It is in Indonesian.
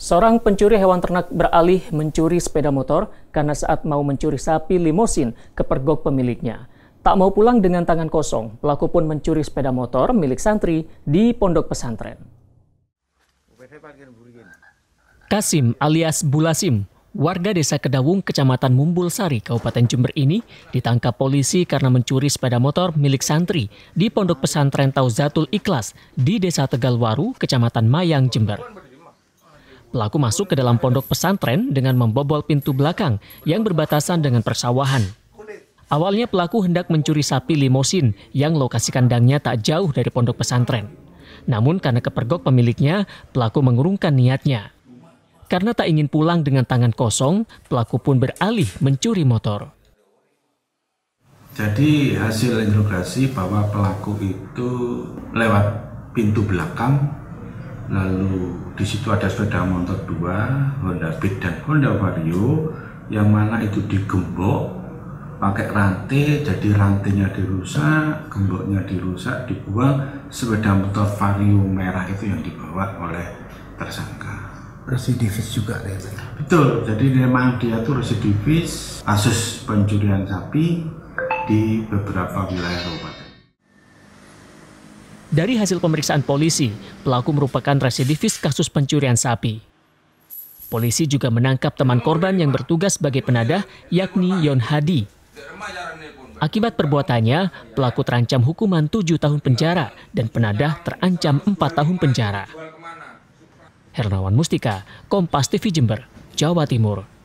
Seorang pencuri hewan ternak beralih mencuri sepeda motor karena saat mau mencuri sapi limosin kepergok pemiliknya. Tak mau pulang dengan tangan kosong, pelaku pun mencuri sepeda motor milik santri di pondok pesantren. Kasim alias Bulasim, warga desa Kedawung, kecamatan Mumbulsari, Kabupaten Jember ini ditangkap polisi karena mencuri sepeda motor milik santri di pondok pesantren Tauzatul Ikhlas di desa Tegalwaru, kecamatan Mayang, Jember. Pelaku masuk ke dalam pondok pesantren dengan membobol pintu belakang yang berbatasan dengan persawahan. Awalnya pelaku hendak mencuri sapi limosin yang lokasi kandangnya tak jauh dari pondok pesantren. Namun karena kepergok pemiliknya, pelaku mengurungkan niatnya. Karena tak ingin pulang dengan tangan kosong, pelaku pun beralih mencuri motor. Jadi hasil interogasi bahwa pelaku itu lewat pintu belakang, lalu di situ ada sepeda motor dua, Honda Beat dan Honda Vario, yang mana itu digembok pakai rantai, jadi rantainya dirusak, gemboknya dirusak, dibuang. Sepeda motor Vario merah itu yang dibawa oleh tersangka. Residivis juga ya? Betul, jadi memang dia itu residivis kasus pencurian sapi di beberapa wilayah kabupaten. Dari hasil pemeriksaan polisi, pelaku merupakan residivis kasus pencurian sapi. Polisi juga menangkap teman korban yang bertugas sebagai penadah, yakni Yon Hadi. Akibat perbuatannya, pelaku terancam hukuman 7 tahun penjara dan penadah terancam 4 tahun penjara. Hernawan Mustika, KompasTV Jember, Jawa Timur.